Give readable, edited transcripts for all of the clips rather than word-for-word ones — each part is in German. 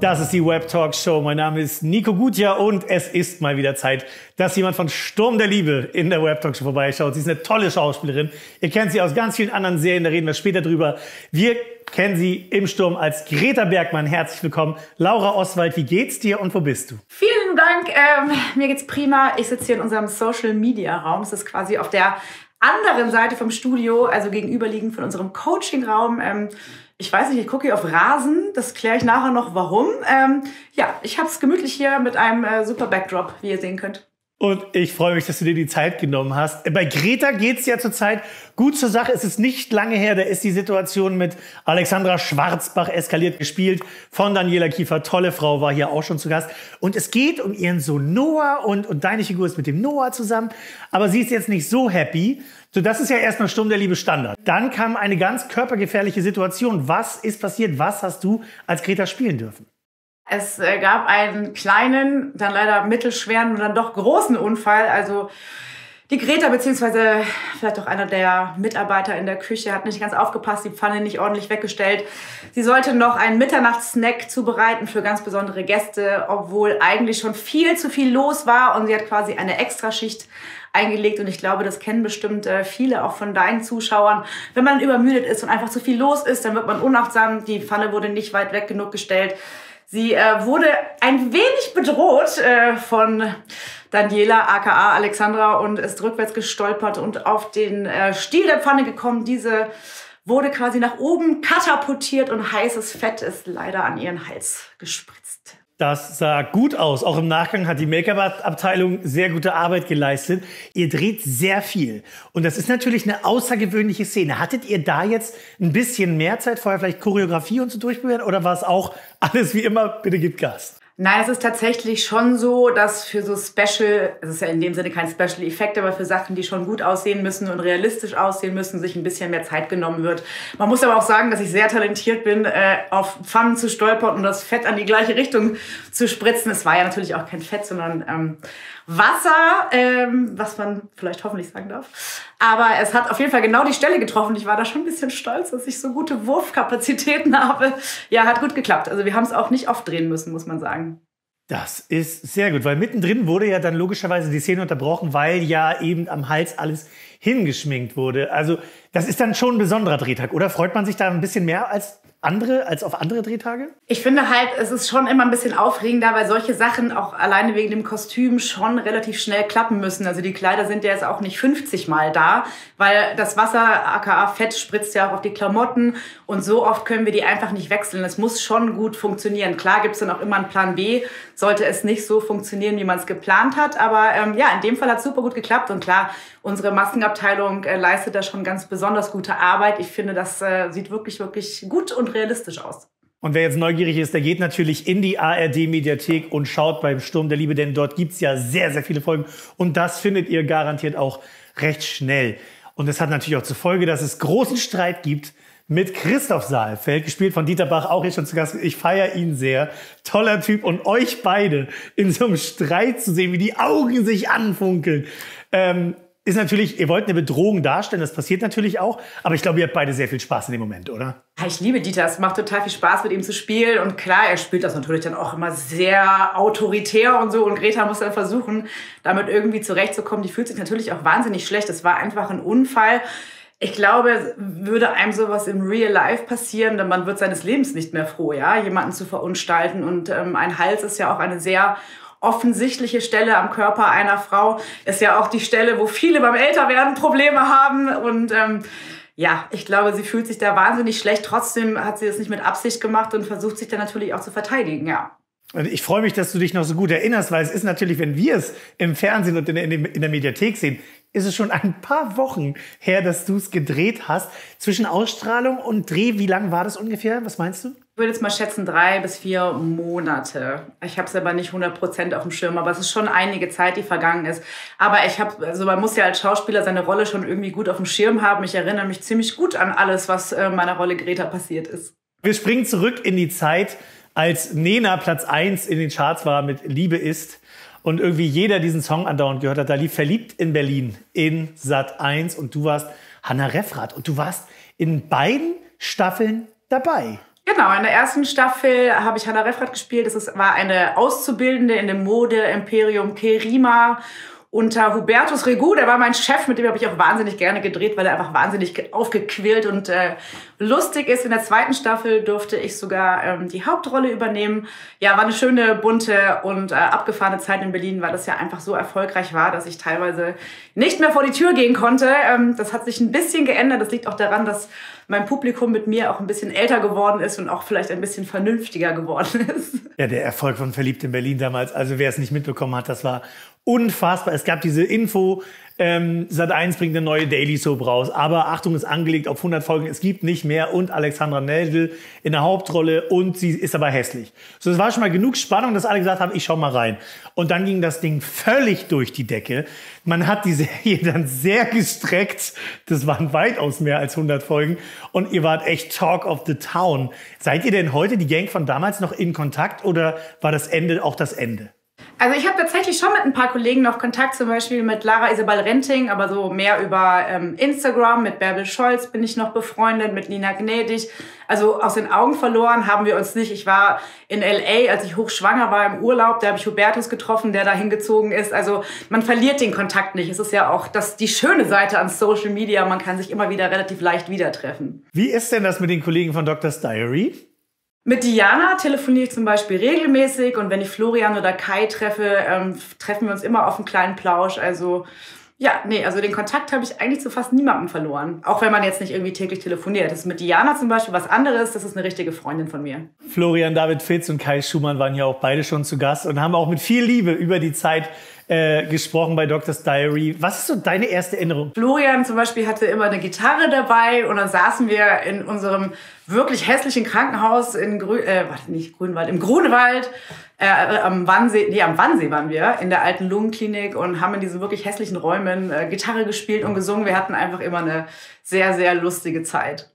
Das ist die Web-Talk-Show. Mein Name ist Nico Gutjahr und es ist mal wieder Zeit, dass jemand von Sturm der Liebe in der Web-Talk-Show vorbeischaut. Sie ist eine tolle Schauspielerin. Ihr kennt sie aus ganz vielen anderen Serien, da reden wir später drüber. Wir kennen sie im Sturm als Greta Bergmann. Herzlich willkommen. Laura Osswald, wie geht's dir und wo bist du? Vielen Dank. Mir geht's prima. Ich sitze hier in unserem Social-Media-Raum. Es ist quasi auf der anderen Seite vom Studio, also gegenüberliegend von unserem Coaching-Raum. Ich weiß nicht, ich gucke hier auf Rasen, das kläre ich nachher noch, warum. Ja, ich habe es gemütlich hier mit einem super Backdrop, wie ihr sehen könnt. Und ich freue mich, dass du dir die Zeit genommen hast. Bei Greta geht es ja zurzeit gut zur Sache. Es ist nicht lange her, da ist die Situation mit Alexandra Schwarzbach eskaliert, gespielt von Daniela Kiefer. Tolle Frau, war hier auch schon zu Gast. Und es geht um ihren Sohn Noah und deine Figur ist mit dem Noah zusammen. Aber sie ist jetzt nicht so happy. So, das ist ja erstmal Sturm der Liebe Standard. Dann kam eine ganz körpergefährliche Situation. Was ist passiert? Was hast du als Greta spielen dürfen? Es gab einen kleinen, dann leider mittelschweren und dann doch großen Unfall. Also die Greta beziehungsweise vielleicht auch einer der Mitarbeiter in der Küche hat nicht ganz aufgepasst, die Pfanne nicht ordentlich weggestellt. Sie sollte noch einen Mitternachtssnack zubereiten für ganz besondere Gäste, obwohl eigentlich schon viel zu viel los war. Und sie hat quasi eine Extraschicht eingelegt und ich glaube, das kennen bestimmt viele auch von deinen Zuschauern. Wenn man übermüdet ist und einfach zu viel los ist, dann wird man unachtsam. Die Pfanne wurde nicht weit weg genug gestellt. Sie wurde ein wenig bedroht von Daniela aka Alexandra und ist rückwärts gestolpert und auf den Stiel der Pfanne gekommen. Diese wurde quasi nach oben katapultiert und heißes Fett ist leider an ihren Hals gespritzt. Das sah gut aus. Auch im Nachgang hat die Make-up-Abteilung sehr gute Arbeit geleistet. Ihr dreht sehr viel. Und das ist natürlich eine außergewöhnliche Szene. Hattet ihr da jetzt ein bisschen mehr Zeit vorher, vielleicht Choreografie und so durchprobieren? Oder war es auch alles wie immer, bitte gebt Gas? Nein, es ist tatsächlich schon so, dass für so Special, es ist ja in dem Sinne kein Special Effekt, aber für Sachen, die schon gut aussehen müssen und realistisch aussehen müssen, sich ein bisschen mehr Zeit genommen wird. Man muss aber auch sagen, dass ich sehr talentiert bin, auf Pfannen zu stolpern und das Fett an die gleiche Richtung zu spritzen. Es war ja natürlich auch kein Fett, sondern Wasser, was man vielleicht hoffentlich sagen darf. Aber es hat auf jeden Fall genau die Stelle getroffen. Ich war da schon ein bisschen stolz, dass ich so gute Wurfkapazitäten habe. Ja, hat gut geklappt. Also wir haben es auch nicht oft drehen müssen, muss man sagen. Das ist sehr gut, weil mittendrin wurde ja dann logischerweise die Szene unterbrochen, weil ja eben am Hals alles hingeschminkt wurde. Also das ist dann schon ein besonderer Drehtag, oder? Freut man sich da ein bisschen mehr als auf andere Drehtage? Ich finde halt, es ist schon immer ein bisschen aufregender, weil solche Sachen auch alleine wegen dem Kostüm schon relativ schnell klappen müssen. Also die Kleider sind ja jetzt auch nicht 50 Mal da, weil das Wasser, aka Fett, spritzt ja auch auf die Klamotten und so oft können wir die einfach nicht wechseln. Es muss schon gut funktionieren. Klar gibt es dann auch immer einen Plan B, sollte es nicht so funktionieren, wie man es geplant hat. Aber ja, in dem Fall hat es super gut geklappt und klar, unsere Maskenabteilung leistet da schon ganz besonders gute Arbeit. Ich finde, das sieht wirklich, wirklich gut und realistisch aus. Und wer jetzt neugierig ist, der geht natürlich in die ARD-Mediathek und schaut beim Sturm der Liebe, denn dort gibt es ja sehr, sehr viele Folgen. Und das findet ihr garantiert auch recht schnell. Und das hat natürlich auch zur Folge, dass es großen Streit gibt mit Christoph Saalfeld, gespielt von Dieter Bach, auch hier schon zu Gast. Ich feiere ihn sehr. Toller Typ. Und euch beide in so einem Streit zu sehen, wie die Augen sich anfunkeln. Ist natürlich, ihr wollt eine Bedrohung darstellen, das passiert natürlich auch, aber ich glaube, ihr habt beide sehr viel Spaß in dem Moment, oder? Ich liebe Dieter, es macht total viel Spaß, mit ihm zu spielen und klar, er spielt das natürlich dann auch immer sehr autoritär und so und Greta muss dann versuchen, damit irgendwie zurechtzukommen. Die fühlt sich natürlich auch wahnsinnig schlecht, es war einfach ein Unfall. Ich glaube, würde einem sowas im Real Life passieren, dann man wird seines Lebens nicht mehr froh, ja, jemanden zu verunstalten und ein Hals ist ja auch eine sehr offensichtliche Stelle am Körper einer Frau, ist ja auch die Stelle, wo viele beim Älterwerden Probleme haben. Und ja, ich glaube, sie fühlt sich da wahnsinnig schlecht. Trotzdem hat sie das nicht mit Absicht gemacht und versucht sich dann natürlich auch zu verteidigen, ja. Und ich freue mich, dass du dich noch so gut erinnerst, weil es ist natürlich, wenn wir es im Fernsehen und in der Mediathek sehen, ist es schon ein paar Wochen her, dass du es gedreht hast. Zwischen Ausstrahlung und Dreh, wie lang war das ungefähr? Was meinst du? Ich würde jetzt mal schätzen, 3 bis 4 Monate. Ich habe es aber nicht 100% auf dem Schirm, aber es ist schon einige Zeit, die vergangen ist. Aber ich habe, also man muss ja als Schauspieler seine Rolle schon irgendwie gut auf dem Schirm haben. Ich erinnere mich ziemlich gut an alles, was meiner Rolle Greta passiert ist. Wir springen zurück in die Zeit, als Nena Platz 1 in den Charts war mit Liebe ist und irgendwie jeder diesen Song andauernd gehört hat. Da lief Verliebt in Berlin in Sat 1 und du warst Hannah Reffrath und du warst in beiden Staffeln dabei. Genau, in der ersten Staffel habe ich Hannah Reffrath gespielt. War eine Auszubildende in dem Mode-Imperium Kerima unter Hubertus Regu. Der war mein Chef, mit dem habe ich auch wahnsinnig gerne gedreht, weil er einfach wahnsinnig aufgequillt und lustig ist. In der zweiten Staffel durfte ich sogar die Hauptrolle übernehmen. Ja, war eine schöne, bunte und abgefahrene Zeit in Berlin, weil das ja einfach so erfolgreich war, dass ich teilweise nicht mehr vor die Tür gehen konnte. Das hat sich ein bisschen geändert. Das liegt auch daran, dass mein Publikum mit mir auch ein bisschen älter geworden ist und auch vielleicht ein bisschen vernünftiger geworden ist. Ja, der Erfolg von Verliebt in Berlin damals, also wer es nicht mitbekommen hat, das war unfassbar. Es gab diese Info, Sat.1 bringt eine neue Daily Soap raus, aber Achtung, ist angelegt auf 100 Folgen, es gibt nicht mehr, und Alexandra Nädel in der Hauptrolle und sie ist aber hässlich. So, es war schon mal genug Spannung, dass alle gesagt haben, ich schau mal rein. Und dann ging das Ding völlig durch die Decke. Man hat die Serie dann sehr gestreckt, das waren weitaus mehr als 100 Folgen. Und ihr wart echt Talk of the Town. Seid ihr denn heute, die Gang von damals, noch in Kontakt oder war das Ende auch das Ende? Also ich habe tatsächlich schon mit ein paar Kollegen noch Kontakt, zum Beispiel mit Lara Isabel Renting, aber so mehr über Instagram. Mit Bärbel Scholz bin ich noch befreundet, mit Nina Gnedig. Also aus den Augen verloren haben wir uns nicht. Ich war in L.A., als ich hochschwanger war, im Urlaub. Da habe ich Hubertus getroffen, der da hingezogen ist. Also man verliert den Kontakt nicht. Es ist ja auch das, die schöne Seite an Social Media. Man kann sich immer wieder relativ leicht wieder treffen. Wie ist denn das mit den Kollegen von Doctors Diary? Mit Diana telefoniere ich zum Beispiel regelmäßig, und wenn ich Florian oder Kai treffe, treffen wir uns immer auf einen kleinen Plausch. Also ja, nee, also den Kontakt habe ich eigentlich zu fast niemandem verloren. Auch wenn man jetzt nicht irgendwie täglich telefoniert. Das ist mit Diana zum Beispiel was anderes, das ist eine richtige Freundin von mir. Florian David Fitz und Kai Schumann waren ja auch beide schon zu Gast und haben auch mit viel Liebe über die Zeit gesprochen bei Doctors Diary. Was ist so deine erste Erinnerung? Florian zum Beispiel hatte immer eine Gitarre dabei und dann saßen wir in unserem wirklich hässlichen Krankenhaus in im Grunewald, am Wannsee, nee, am Wannsee waren wir, in der alten Lungenklinik, und haben in diesen wirklich hässlichen Räumen Gitarre gespielt und gesungen. Wir hatten einfach immer eine sehr, sehr lustige Zeit.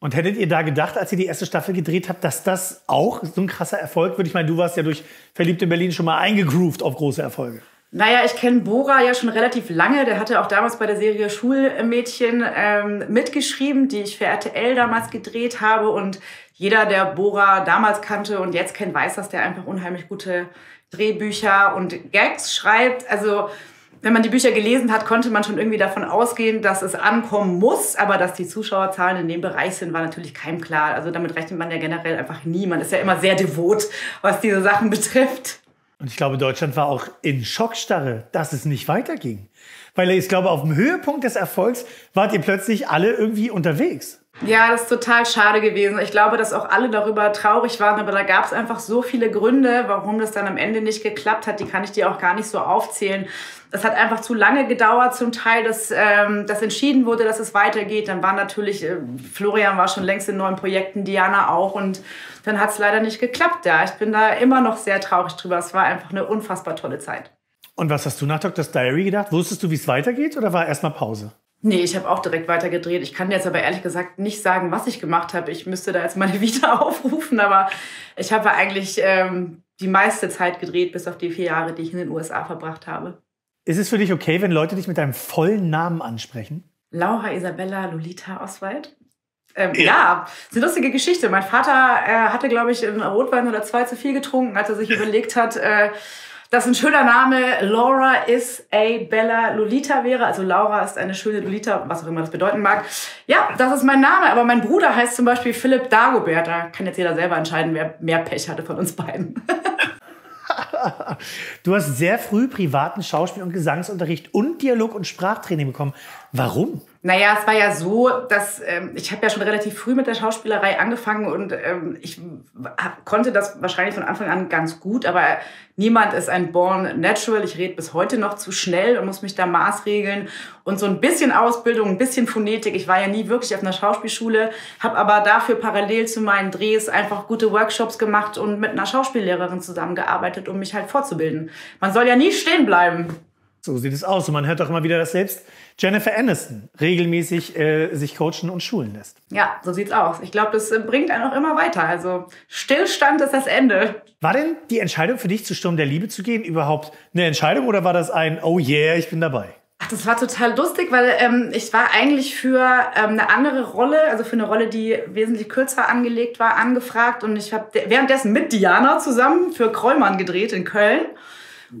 Und hättet ihr da gedacht, als ihr die erste Staffel gedreht habt, dass das auch so ein krasser Erfolg wird? Ich meine, du warst ja durch Verliebt in Berlin schon mal eingegroovt auf große Erfolge. Naja, ich kenne Bora ja schon relativ lange. Der hatte auch damals bei der Serie Schulmädchen mitgeschrieben, die ich für RTL damals gedreht habe. Und jeder, der Bora damals kannte und jetzt kennt, weiß, dass der einfach unheimlich gute Drehbücher und Gags schreibt. Also wenn man die Bücher gelesen hat, konnte man schon irgendwie davon ausgehen, dass es ankommen muss. Aber dass die Zuschauerzahlen in dem Bereich sind, war natürlich keinem klar. Also damit rechnet man ja generell einfach nie. Man ist ja immer sehr devot, was diese Sachen betrifft. Und ich glaube, Deutschland war auch in Schockstarre, dass es nicht weiterging. Weil ich glaube, auf dem Höhepunkt des Erfolgs wart ihr plötzlich alle irgendwie unterwegs. Ja, das ist total schade gewesen. Ich glaube, dass auch alle darüber traurig waren. Aber da gab es einfach so viele Gründe, warum das dann am Ende nicht geklappt hat. Die kann ich dir auch gar nicht so aufzählen. Das hat einfach zu lange gedauert zum Teil, dass das entschieden wurde, dass es weitergeht. Dann war natürlich, Florian war schon längst in neuen Projekten, Diana auch. Und dann hat es leider nicht geklappt. Ja, ich bin da immer noch sehr traurig drüber. Es war einfach eine unfassbar tolle Zeit. Und was hast du nach Doctors Diary gedacht? Wusstest du, wie es weitergeht, oder war erstmal Pause? Nee, ich habe auch direkt weitergedreht. Ich kann jetzt aber ehrlich gesagt nicht sagen, was ich gemacht habe. Ich müsste da jetzt meine Vita aufrufen, aber ich habe eigentlich die meiste Zeit gedreht, bis auf die 4 Jahre, die ich in den USA verbracht habe. Ist es für dich okay, wenn Leute dich mit deinem vollen Namen ansprechen? Laura Isabella Lolita Osswald. Ja, das ist eine lustige Geschichte. Mein Vater hatte, glaube ich, einen Rotwein oder 2 zu viel getrunken, als er sich überlegt hat, dass ein schöner Name Laura is a Bella Lolita wäre. Also Laura ist eine schöne Lolita, was auch immer das bedeuten mag. Ja, das ist mein Name. Aber mein Bruder heißt zum Beispiel Philipp Dagobert. Da kann jetzt jeder selber entscheiden, wer mehr Pech hatte von uns beiden. Du hast sehr früh privaten Schauspiel- und Gesangsunterricht und Dialog- und Sprachtraining bekommen. Warum? Naja, es war ja so, dass ich habe ja schon relativ früh mit der Schauspielerei angefangen und ich konnte das wahrscheinlich von Anfang an ganz gut, aber niemand ist ein Born Natural. Ich rede bis heute noch zu schnell und muss mich da maßregeln. Und so ein bisschen Ausbildung, ein bisschen Phonetik. Ich war ja nie wirklich auf einer Schauspielschule, habe aber dafür parallel zu meinen Drehs einfach gute Workshops gemacht und mit einer Schauspiellehrerin zusammengearbeitet, um mich halt fortzubilden. Man soll ja nie stehen bleiben. So sieht es aus. Und man hört doch immer wieder, dass selbst Jennifer Aniston regelmäßig sich coachen und schulen lässt. Ja, so sieht's aus. Ich glaube, das bringt einen auch immer weiter. Also Stillstand ist das Ende. War denn die Entscheidung für dich, zu Sturm der Liebe zu gehen, überhaupt eine Entscheidung? Oder war das ein, oh yeah, ich bin dabei? Ach, das war total lustig, weil ich war eigentlich für eine andere Rolle, also für eine Rolle, die wesentlich kürzer angelegt war, angefragt. Und ich habe währenddessen mit Diana zusammen für Krollmann gedreht in Köln.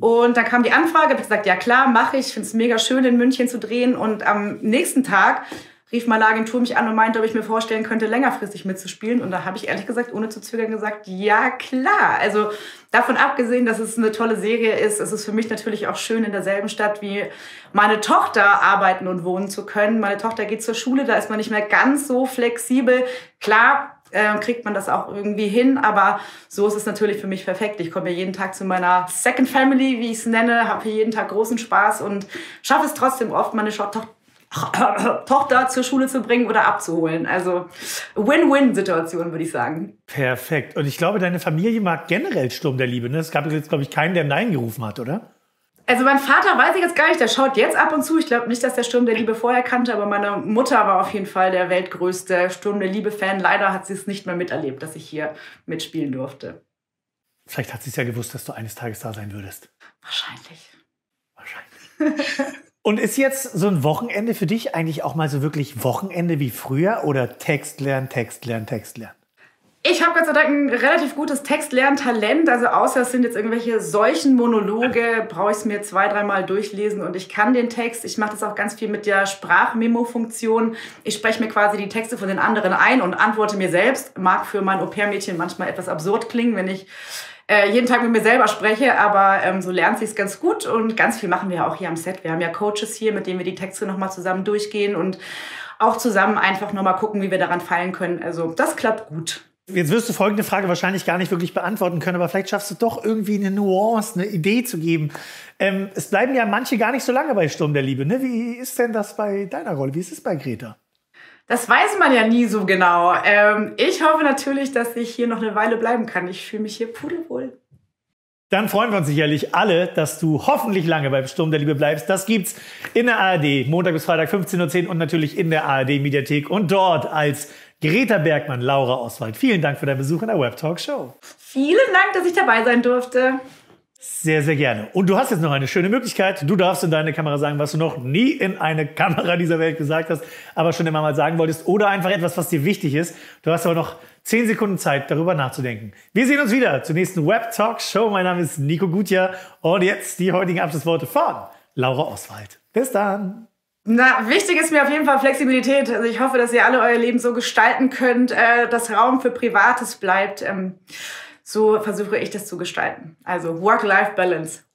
Und dann kam die Anfrage, habe ich gesagt, ja klar, mache ich. Ich finde es mega schön, in München zu drehen. Und am nächsten Tag rief meine Agentur mich an und meinte, ob ich mir vorstellen könnte, längerfristig mitzuspielen. Und da habe ich ehrlich gesagt, ohne zu zögern, gesagt, ja klar. Also davon abgesehen, dass es eine tolle Serie ist, ist es für mich natürlich auch schön, in derselben Stadt wie meine Tochter arbeiten und wohnen zu können. Meine Tochter geht zur Schule, da ist man nicht mehr ganz so flexibel. Klar kriegt man das auch irgendwie hin, aber so ist es natürlich für mich perfekt. Ich komme jeden Tag zu meiner Second Family, wie ich es nenne, habe hier jeden Tag großen Spaß und schaffe es trotzdem oft, meine Tochter zur Schule zu bringen oder abzuholen. Also Win-Win-Situation, würde ich sagen. Perfekt. Und ich glaube, deine Familie mag generell Sturm der Liebe, ne? Es gab jetzt, glaube ich, keinen, der Nein gerufen hat, oder? Also mein Vater weiß ich jetzt gar nicht, der schaut jetzt ab und zu. Ich glaube nicht, dass der Sturm der Liebe vorher kannte, aber meine Mutter war auf jeden Fall der weltgrößte Sturm der Liebe-Fan. Leider hat sie es nicht mehr miterlebt, dass ich hier mitspielen durfte. Vielleicht hat sie es ja gewusst, dass du eines Tages da sein würdest. Wahrscheinlich. Wahrscheinlich. Und ist jetzt so ein Wochenende für dich eigentlich auch mal so wirklich Wochenende wie früher oder Text lernen, Text lernen, Text lernen? Ich habe Gott sei Dank ein relativ gutes Textlerntalent. Also außer es sind jetzt irgendwelche solchen Monologe, brauche ich es mir 2-3 Mal durchlesen und ich kann den Text. Ich mache das auch ganz viel mit der Sprachmemo-Funktion. Ich spreche mir quasi die Texte von den anderen ein und antworte mir selbst. Mag für mein Au-pair-Mädchen manchmal etwas absurd klingen, wenn ich jeden Tag mit mir selber spreche, aber so lernt sich's ganz gut und ganz viel machen wir auch hier am Set. Wir haben ja Coaches hier, mit denen wir die Texte nochmal zusammen durchgehen und auch zusammen einfach nochmal gucken, wie wir daran fallen können. Also das klappt gut. Jetzt wirst du folgende Frage wahrscheinlich gar nicht wirklich beantworten können, aber vielleicht schaffst du doch irgendwie eine Nuance, eine Idee zu geben. Es bleiben ja manche gar nicht so lange bei Sturm der Liebe, ne? Wie ist denn das bei deiner Rolle? Wie ist es bei Greta? Das weiß man ja nie so genau. Ich hoffe natürlich, dass ich hier noch eine Weile bleiben kann. Ich fühle mich hier pudelwohl. Dann freuen wir uns sicherlich alle, dass du hoffentlich lange beim Sturm der Liebe bleibst. Das gibt's in der ARD, Montag bis Freitag 15:10 Uhr und natürlich in der ARD-Mediathek und dort als Greta Bergmann, Laura Osswald. Vielen Dank für deinen Besuch in der Web-Talk-Show. Vielen Dank, dass ich dabei sein durfte. Sehr, sehr gerne. Und du hast jetzt noch eine schöne Möglichkeit. Du darfst in deine Kamera sagen, was du noch nie in eine Kamera dieser Welt gesagt hast, aber schon immer mal sagen wolltest. Oder einfach etwas, was dir wichtig ist. Du hast aber noch 10 Sekunden Zeit, darüber nachzudenken. Wir sehen uns wieder zur nächsten Web-Talk-Show. Mein Name ist Nico Gutjahr. Und jetzt die heutigen Abschlussworte von Laura Osswald. Bis dann. Na, wichtig ist mir auf jeden Fall Flexibilität. Also ich hoffe, dass ihr alle euer Leben so gestalten könnt, dass Raum für Privates bleibt. So versuche ich das zu gestalten. Also Work-Life-Balance.